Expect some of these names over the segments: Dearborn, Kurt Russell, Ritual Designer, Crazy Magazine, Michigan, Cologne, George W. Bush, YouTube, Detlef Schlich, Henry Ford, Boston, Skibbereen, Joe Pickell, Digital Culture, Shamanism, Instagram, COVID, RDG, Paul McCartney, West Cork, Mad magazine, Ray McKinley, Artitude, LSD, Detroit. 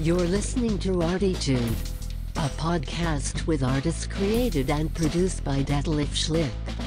You're listening to RDG, a podcast with artists created and produced by Detlef Schlich,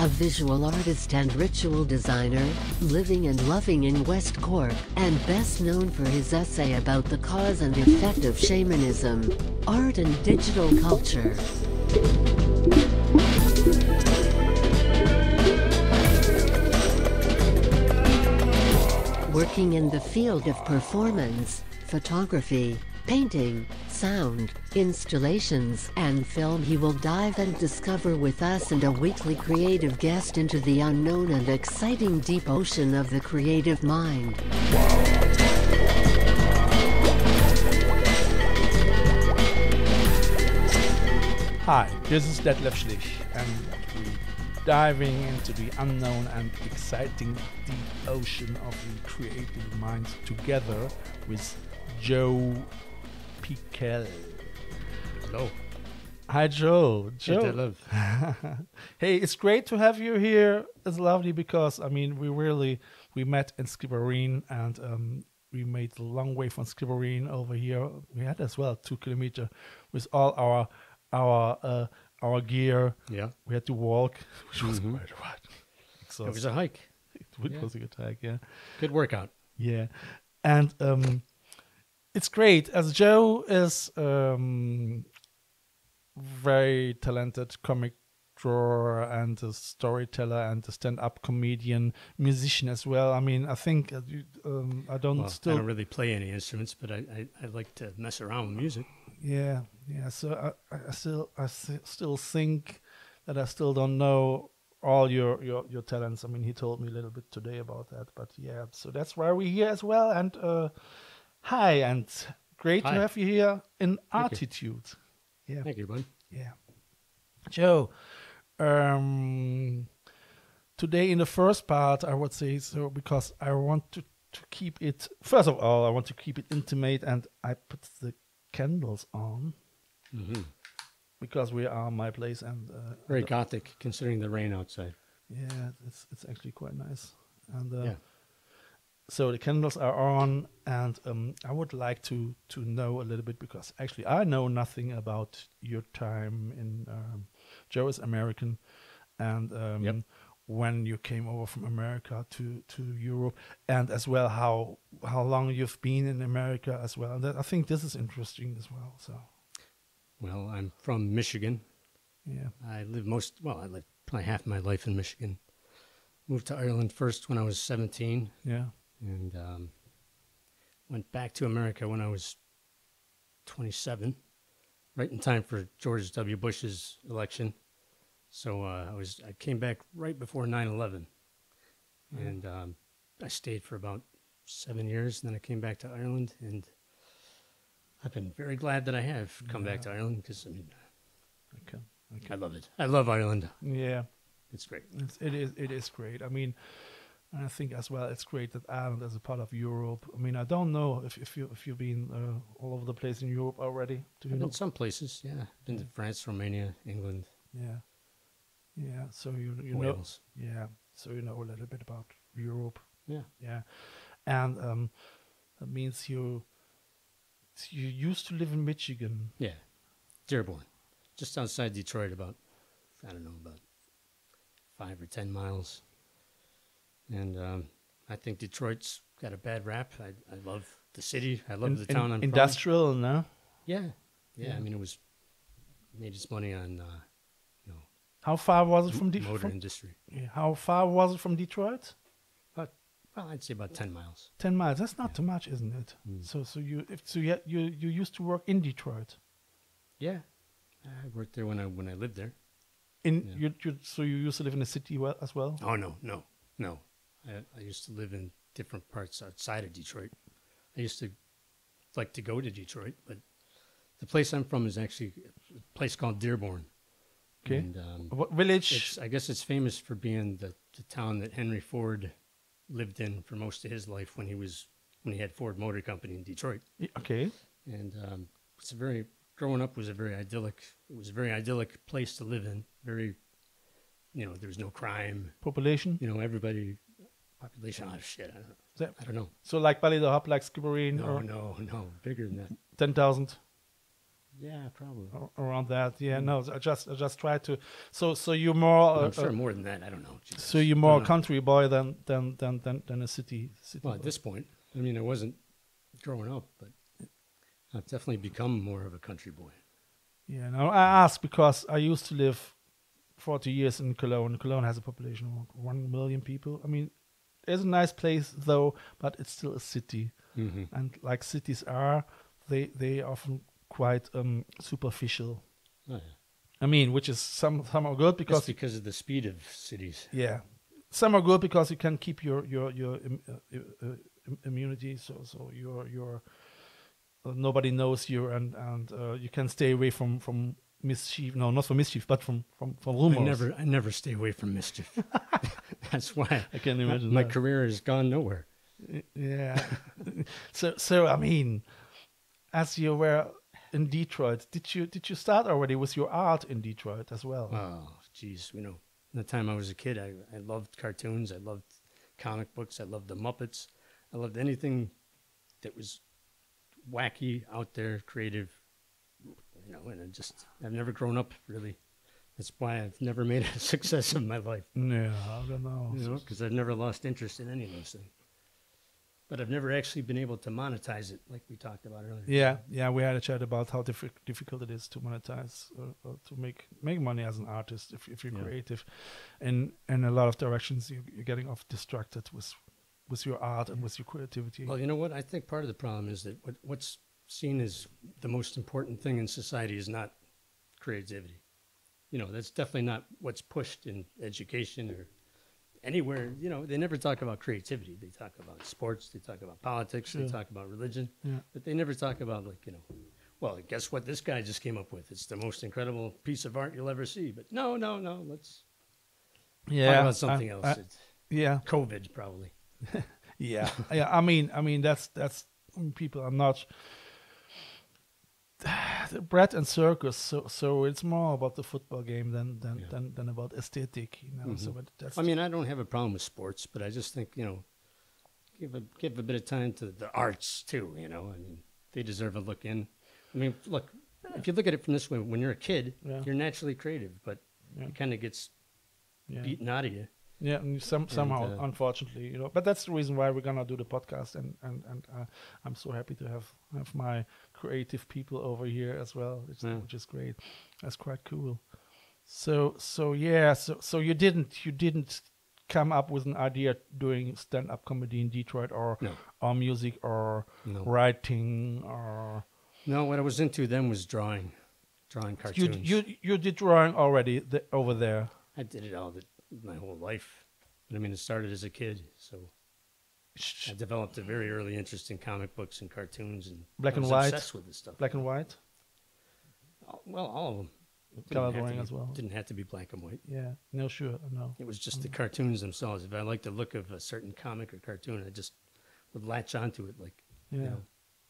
a visual artist and ritual designer, living and loving in West Cork, and best known for his essay about the cause and effect of shamanism, art and digital culture. Working in the field of performance, photography, painting, sound, installations, and film, he will dive and discover with us and a weekly creative guest into the unknown and exciting deep ocean of the creative mind. Hi, this is Detlef Schlich, and we're diving into the unknown and exciting deep ocean of the creative mind together with Joe Pickell. Hello. Hi, Joe. Joe. Hey, it's great to have you here. It's lovely because, I mean, we met in Skibbereen, and we made a long way from Skibbereen over here. We had as well 2 kilometers with all our gear. Yeah. We had to walk, which was quite right. So it was a hike. It was a good hike, yeah. Good workout. Yeah. And it's great, as Joe is very talented comic drawer and a storyteller and a stand-up comedian, musician as well. I mean, I think I don't really play any instruments, but I like to mess around with music. Yeah, yeah. So I still think that I still don't know all your talents. I mean, he told me a little bit today about that, but yeah. So that's why we're here as well, and. Hi, and great to have you here in Attitude. Yeah. Thank you, bud. Yeah. Joe, today in the first part, I would say, so because I want to keep it, first of all, I want to keep it intimate, and I put the candles on because we are in my place. And very gothic, considering the rain outside. Yeah, it's actually quite nice. And yeah. So the candles are on, and I would like to know a little bit, because actually I know nothing about your time in Joe is American, and when you came over from America to Europe, and as well how long you've been in America as well. And I think this is interesting as well. So, well, I'm from Michigan. Yeah, I lived probably half my life in Michigan. Moved to Ireland first when I was 17. Yeah. And went back to America when I was 27, right in time for George W. Bush's election. So I came back right before 9/11, and I stayed for about 7 years. And then I came back to Ireland, and I've been very glad that I have come back to Ireland, because I mean, I love it. I love Ireland. Yeah, it's great. It is great. I mean. And I think as well, it's great that Ireland is a part of Europe. I mean, I don't know if you've been all over the place in Europe already. I've been some places, yeah. Been to France, Romania, England. Yeah, yeah. So you Wales. Know, yeah. So you know a little bit about Europe. Yeah, yeah. And that means you used to live in Michigan. Yeah, Dearborn, just outside Detroit, about about 5 or 10 miles. And I think Detroit's got a bad rap. I love the city. I love the town. I'm industrial, from. No? Yeah. Yeah. I mean, it made its money on, How far was it from Detroit? Motor industry. Yeah. How far was it from Detroit? Well, I'd say about 10 miles. 10 miles. That's not too much, isn't it? Mm. So you used to work in Detroit. Yeah. I worked there when I lived there. So you used to live in the city as well? Oh, no. I used to live in different parts outside of Detroit. I used to like to go to Detroit, but the place I'm from is actually a place called Dearborn. Okay. And, what village? I guess it's famous for being the town that Henry Ford lived in for most of his life when he had Ford Motor Company in Detroit. Okay. And it's a very growing up was a very idyllic place to live in. Very, you know, there's no crime. Population? You know, everybody, population, oh shit, I don't know. That, I don't know. So like Valley the Hop, like Skibbereen? No, or no, no, bigger than that. 10,000? Yeah, probably. Around that, yeah, mm. No, I just tried to, so you're more... I'm sure more than that, I don't know. Jesus. So you're more a country boy than a city well, boy. At this point, I mean, I wasn't growing up, but I've definitely become more of a country boy. Yeah, no, I ask because I used to live 40 years in Cologne. Cologne has a population of 1 million people. I mean, it's a nice place, though, but it's still a city. Mm-hmm. And like cities are, they often... quite superficial. Oh, yeah. I mean, which is some are good because... Just because of the speed of cities. Yeah. Some are good because you can keep your immunity, so your nobody knows you, and you can stay away from mischief. No, not from mischief, but from rumors. I never stay away from mischief. That's why I can't imagine my career has gone nowhere. Yeah. so I mean, as you were in Detroit, did you start already with your art in Detroit as well? Oh, geez, you know, the time I was a kid, I loved cartoons, I loved comic books, I loved the Muppets, I loved anything that was wacky, out there, creative, you know. And I've never grown up really. That's why I've never made a success of my life. No, I don't know. You know, because I've never lost interest in any of those things. But I've never actually been able to monetize it, like we talked about earlier. Yeah, yeah, we had a chat about how difficult it is to monetize or to make money as an artist if you're creative, and in a lot of directions you're getting off distracted with your art and with your creativity. Well, you know what? I think part of the problem is that what's seen as the most important thing in society is not creativity. You know, that's definitely not what's pushed in education or anywhere. You know, they never talk about creativity. They talk about sports, they talk about politics, they talk about religion, but they never talk about, like, you know, well, guess what this guy just came up with? It's the most incredible piece of art you'll ever see. But no, let's talk about something else. COVID, probably. Yeah. Yeah, I mean that's people are not bread and circus, so it's more about the football game than about aesthetic, you know. Mm-hmm. So that's, I mean, I don't have a problem with sports, but I just think, you know, give a bit of time to the arts too, you know. I mean, they deserve a look in. I mean, look, if you look at it from this way, when you're a kid, you're naturally creative, but it kind of gets beaten out of you. Yeah, somehow, unfortunately, you know. But that's the reason why we're gonna do the podcast, and I'm so happy to have my creative people over here as well, which is great. That's quite cool. So you didn't come up with an idea doing stand-up comedy in Detroit, or music, or writing, or no. What I was into then was drawing cartoons. You did drawing already over there. I did it all. My whole life, but I mean, it started as a kid, so I developed a very early interest in comic books and cartoons and black and white. Obsessed with this stuff. Black and white. Well, all of them. Coloring as well. Didn't have to be black and white. Yeah. No, sure. No. It was just the cartoons themselves. If I liked the look of a certain comic or cartoon, I just would latch onto it, like, you know,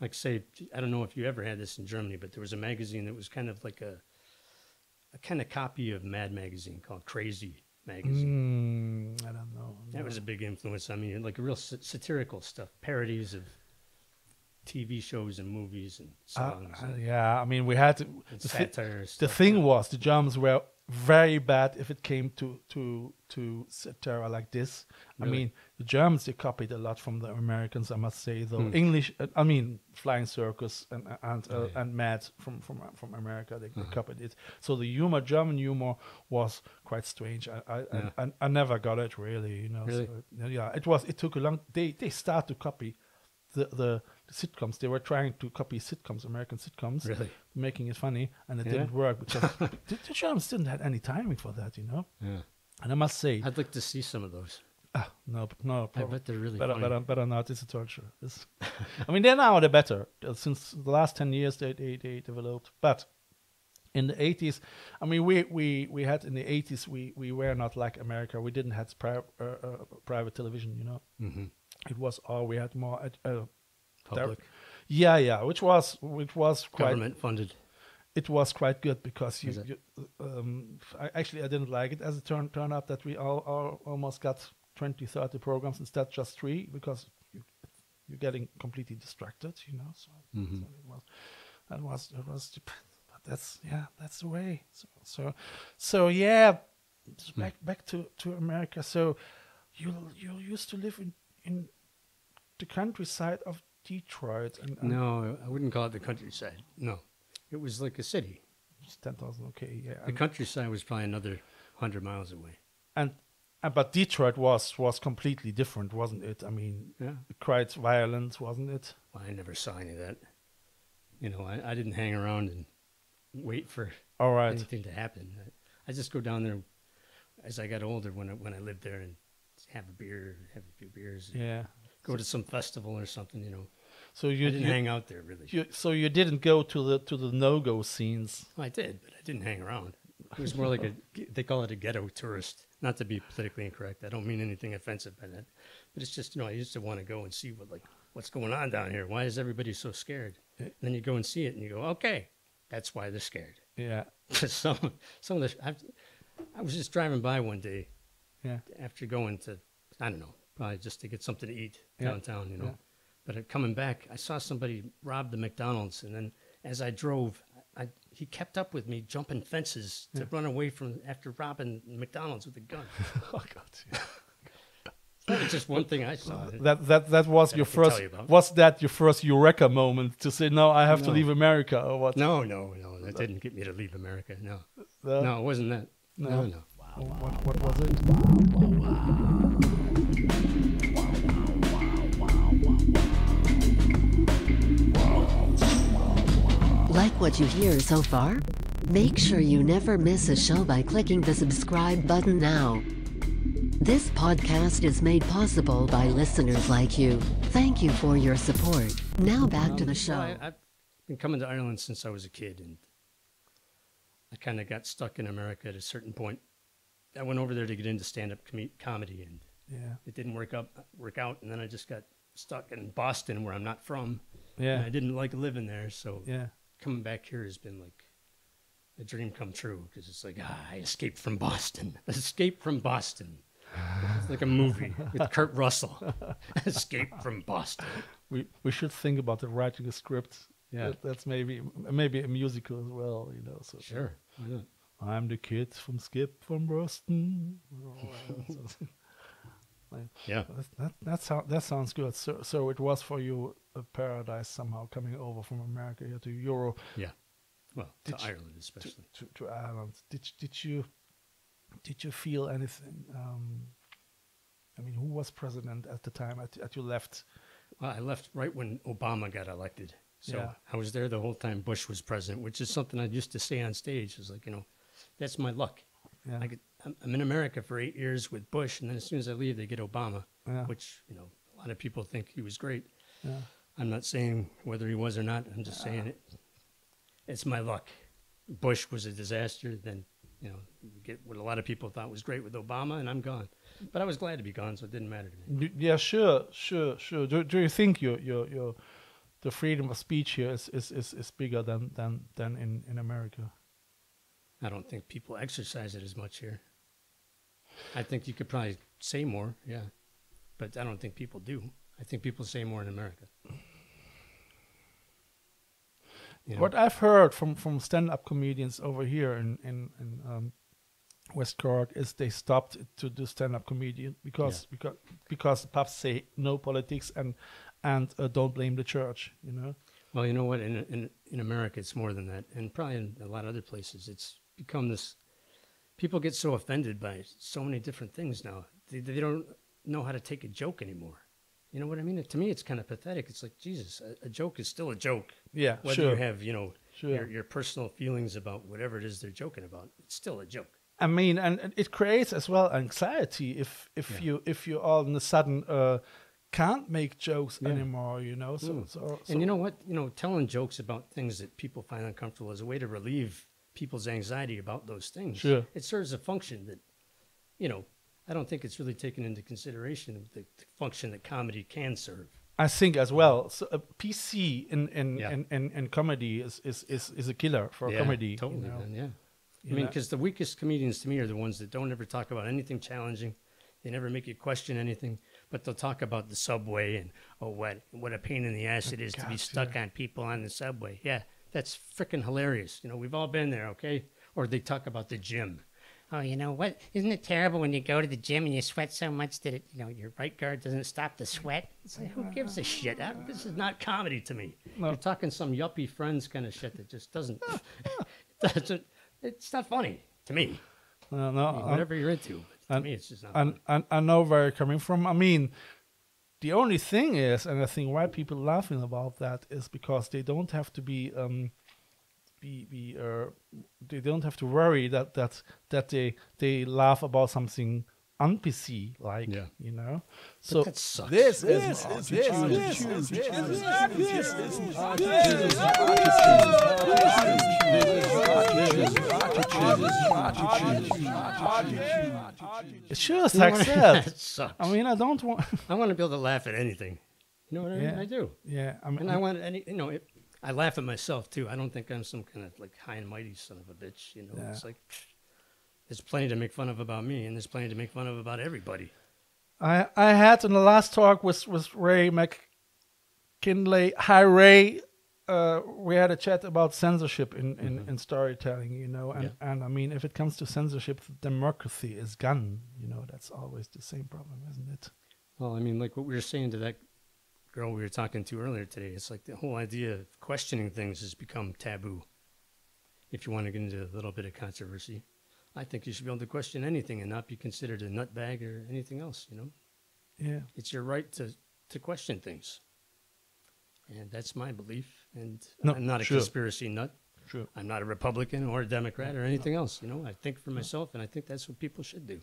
like, say, I don't know if you ever had this in Germany, but there was a magazine that was kind of like a kind of copy of Mad magazine called Crazy Magazine. I don't know. That was a big influence. I mean, like, real satirical stuff, parodies of TV shows and movies and songs. I mean, we had to. The thing was, the Germans were very bad if it came to satire like this. Really? I mean, the Germans, they copied a lot from the Americans, I must say, though. English, I mean, Flying Circus and Mad from America, they copied it. So the humor, German humor, was quite strange. I never got it, really, you know. Really? So, yeah, it took a long. They start to copy the sitcoms. They were trying to copy sitcoms, American sitcoms, really? Making it funny, and it didn't work because the Germans didn't have any timing for that, you know. Yeah. And I must say, I'd like to see some of those. No, I bet they're really funny. Better not. It's a torture. I mean, they're now better. Since the last 10 years, they developed. But in the 80s, I mean, we had in the 80s, we were not like America. We didn't have private television, you know. Mm-hmm. It was all we had more public. Which was quite government funded. It was quite good because I didn't like it as it turned out that we all almost got 20-30 programs instead just 3 because you're getting completely distracted, you know. So, mm-hmm. so it was but that's the way. So yeah, back to America. So you used to live in the countryside of Detroit. No, I wouldn't call it the countryside. No, it was like a city. It's 10,000. Okay, yeah. The countryside was probably another 100 miles away. And but Detroit was completely different, wasn't it? I mean, yeah, quite violent, wasn't it? Well, I never saw any of that. You know, I didn't hang around and wait for anything to happen. I just go down there as I got older when I lived there and have a beer, have a few beers. Yeah. Go to some festival or something, you know. So you didn't hang out there really. So you didn't go to the no-go scenes. I did, but I didn't hang around. It was more like they call it a ghetto tourist. Not to be politically incorrect, I don't mean anything offensive by that, but it's just, you know, I used to want to go and see what's going on down here. Why is everybody so scared? And then you go and see it, and you go, okay, that's why they're scared. Yeah. some of the I was just driving by one day. Yeah. After going to, I don't know, probably just to get something to eat downtown, you know. Yeah. But coming back, I saw somebody rob the McDonald's, and then as I drove, he kept up with me, jumping fences to run away from after robbing McDonald's with a gun. Oh God! That was just one thing I saw. That was your first. Was that your first Eureka moment to say, "No, I have to leave America," or what? No. That didn't get me to leave America. No, no, it wasn't that. No. Wow, wow. What was it? Wow. Like what you hear so far? Make sure you never miss a show by clicking the subscribe button now. This podcast is made possible by listeners like you. Thank you for your support. Now back to the show. I've been coming to Ireland since I was a kid, and I kind of got stuck in America at a certain point. I went over there to get into stand-up comedy, and it didn't work out, and then I just got stuck in Boston, where I'm not from. Yeah, and I didn't like living there, so coming back here has been like a dream come true because it's like, I escaped from Boston. Escape from Boston. It's like a movie with Kurt Russell. Escape from Boston. We should think about writing a script. Yeah, that's maybe a musical as well. You know, so sure. Yeah. I'm the kid from Skip from Boston. Yeah, that sounds good. So it was for you a paradise somehow coming over from America here to Europe. Yeah, well, to Ireland especially. To Ireland, did you feel anything? I mean, who was president at the time at you left? Well, I left right when Obama got elected, so I was there the whole time Bush was president, which is something I used to say on stage. Is like, you know, that's my luck. Yeah. I'm in America for 8 years with Bush, and then as soon as I leave, they get Obama, which, you know, a lot of people think he was great. Yeah. I'm not saying whether he was or not. I'm just saying it's my luck. Bush was a disaster. Then, you know, you get what a lot of people thought was great with Obama, and I'm gone. But I was glad to be gone, so it didn't matter to me. Yeah, sure. Do you think the freedom of speech here is bigger than in America? I don't think people exercise it as much here. I think you could probably say more, but I don't think people do. I think people say more in America. You know? What I've heard from stand-up comedians over here in West Cork is they stopped to do stand-up comedy because the pubs say no politics and don't blame the church, you know. Well, you know what? In America, it's more than that, and probably in a lot of other places, it's become this. People get so offended by so many different things now. They don't know how to take a joke anymore. You know what I mean? To me, it's kind of pathetic. It's like, Jesus, a joke is still a joke. Yeah, whether you have, you know, your personal feelings about whatever it is they're joking about, it's still a joke. I mean, and it creates as well anxiety if you all of a sudden can't make jokes anymore, you know. So and you know what? You know, telling jokes about things that people find uncomfortable is a way to relieve people's anxiety about those things. Sure. It serves a function that, you know, I don't think it's really taken into consideration the function that comedy can serve. I think as well. So a PC in comedy is a killer for comedy. Totally, you know? Man, yeah. You I mean, because the weakest comedians to me are the ones that don't ever talk about anything challenging. They never make you question anything, but they'll talk about the subway and, oh, what a pain in the ass it is to be stuck on people on the subway. Yeah, that's freaking hilarious. You know, we've all been there, okay? Or they talk about the gym. Oh, you know what? Isn't it terrible when you go to the gym and you sweat so much that it, you know, your right guard doesn't stop the sweat? It's like, who gives a shit? This is not comedy to me. No. You're talking some yuppie friends kind of shit that just doesn't, it's not funny to me. No, I mean, whatever you're into, to me it's just not funny. I know where you're coming from. I mean, the only thing is, and I think why people laughing about that is because they don't have to be. They don't have to worry that they laugh about something un-PC like, you know. So that sucks. It sure sucks. I mean, I don't want. I want to be able to laugh at anything. You know what I mean? I do. Yeah, I mean, and I want any. You know. I laugh at myself too. I don't think I'm some kind of like high and mighty son of a bitch. You know, it's like there's plenty to make fun of about me, and there's plenty to make fun of about everybody. I had in the last talk with Ray McKinley. Hi Ray, we had a chat about censorship in storytelling. You know, and I mean, if it comes to censorship, democracy is gone. You know, that's always the same problem, isn't it? Well, I mean, like what we were saying to that girl we were talking to earlier today, it's like the whole idea of questioning things has become taboo. If you want to get into a little bit of controversy, I think you should be able to question anything and not be considered a nutbag or anything else, you know? Yeah. It's your right to question things. And that's my belief. And I'm not a conspiracy nut. True. I'm not a Republican or a Democrat or anything else, you know? I think for myself, and I think that's what people should do.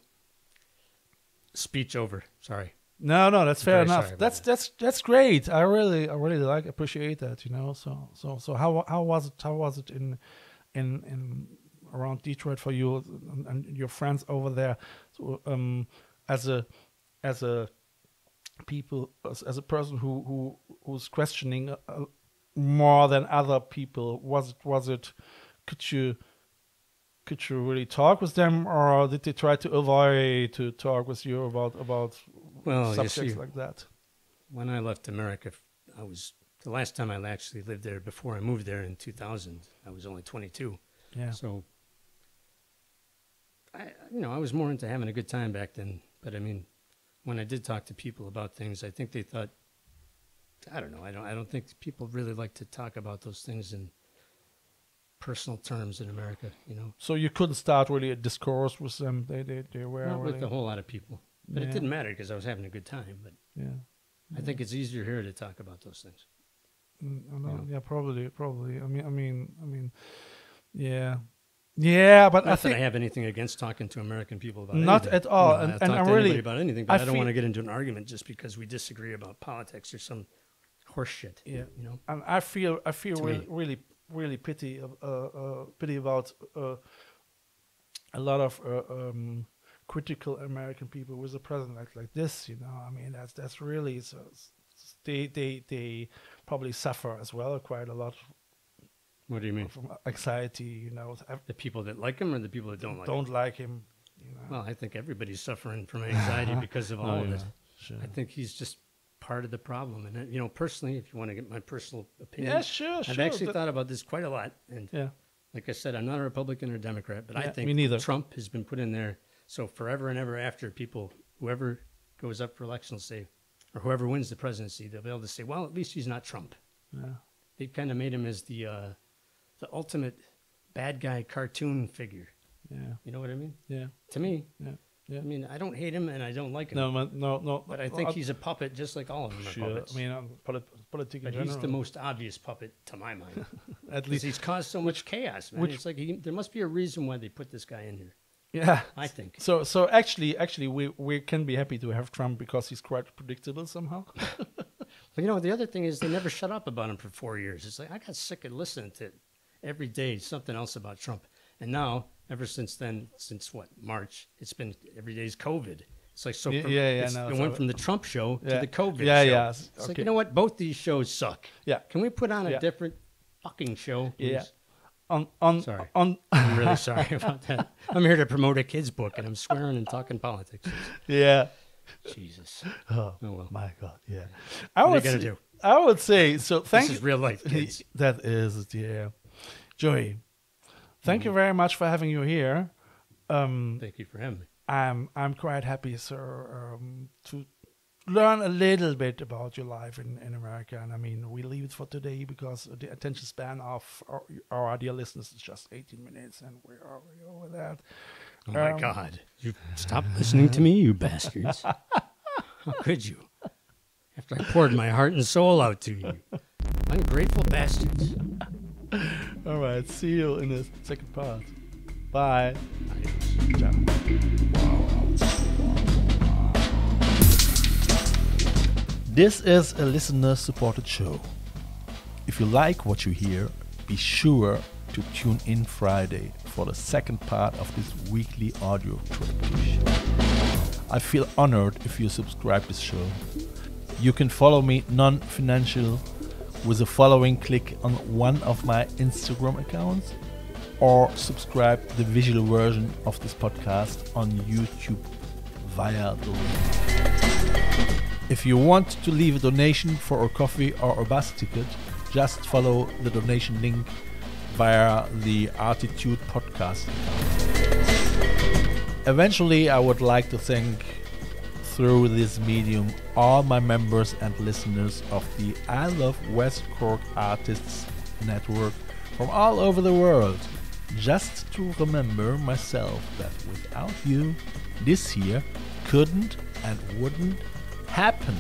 Speech over. Sorry. No, that's fair enough. That's great. I really appreciate that. You know, so how was it in around Detroit for you and your friends over there? So, as a person who's questioning more than other people, was it? Could you really talk with them, or did they try to avoid to talk with you about subjects like that? When I left America, I was the last time I actually lived there before I moved there in 2000. I was only 22. Yeah. So, I was more into having a good time back then. But I mean, when I did talk to people about things, I think they thought, I don't know. I don't think people really like to talk about those things in personal terms in America, you know. So you couldn't start really a discourse with them. They were not with a whole lot of people, but it didn't matter because I was having a good time. But I think it's easier here to talk about those things. I know. You know? Yeah, probably. I mean, yeah. But I think I have anything against talking to American people about anything. At all. No, and I really about anything, but I don't want to get into an argument just because we disagree about politics or some horse shit. Yeah, you know. And I feel really pity about a lot of critical American people with a president like this, you know. I mean, that's really so. They probably suffer as well quite a lot. What do you mean? From anxiety, you know. The people that like him or the people that don't like him. You know? Well, I think everybody's suffering from anxiety because of all of it. Sure. I think he's just part of the problem. And you know, personally, if you want to get my personal opinion, I've actually thought about this quite a lot. And like I said, I'm not a Republican or Democrat, but I think Trump has been put in there. So forever and ever after, people, whoever goes up for election, say, or whoever wins the presidency, they'll be able to say, well, at least he's not Trump. Yeah. They've kind of made him as the ultimate bad guy cartoon figure. Yeah. You know what I mean? Yeah. To me. Yeah. Yeah. I mean, I don't hate him and I don't like him. No. But I think he's a puppet, just like all of them are puppets. I mean, politics. But he's the most obvious puppet to my mind. At least he's caused so much chaos, man. It's like there must be a reason why they put this guy in here. Yeah, I think. So actually, we can be happy to have Trump because he's quite predictable somehow. But you know, the other thing is they never shut up about him for 4 years. It's like I got sick of listening to it every day something else about Trump, and now. Ever since then, since what, March, it's been every day's COVID. It's like, so it went from the Trump show to the COVID show. It's like, you know what? Both these shows suck. Yeah. Can we put on a different fucking show, please? Yeah. Sorry. I'm really sorry about that. I'm here to promote a kid's book, and I'm swearing and talking politics. Yeah. Jesus. Oh well. My God. Yeah. I would say, so thank you. This is real life, kids. That is, yeah. Joey, thank you very much for having you here. Thank you for having me. I'm quite happy, sir, to learn a little bit about your life in America. And I mean, we leave it for today because the attention span of our dear listeners is just 18 minutes, and we are over that. Oh my God. You stop listening to me, you bastards. How could you? After I poured my heart and soul out to you. Ungrateful bastards. All right. See you in the second part. Bye. Ciao. This is a listener-supported show. If you like what you hear, be sure to tune in Friday for the second part of this weekly audio trip. I feel honored if you subscribe to this show. You can follow me non-financial with the following click on one of my Instagram accounts, or subscribe to the visual version of this podcast on YouTube via the link. If you want to leave a donation for a coffee or a bus ticket, just follow the donation link via the Attitude podcast. Eventually, I would like to thank through this medium all my members and listeners of the I Love West Cork Artists Network from all over the world. Just to remember myself that without you, this here couldn't and wouldn't happen.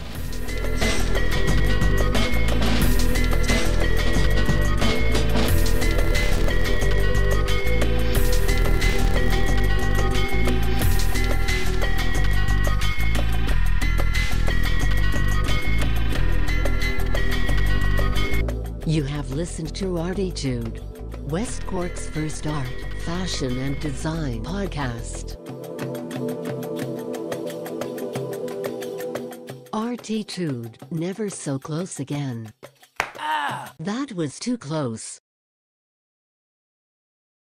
You have listened to Artitude, West Cork's first art, fashion, and design podcast. Artitude, never so close again. Ah! That was too close.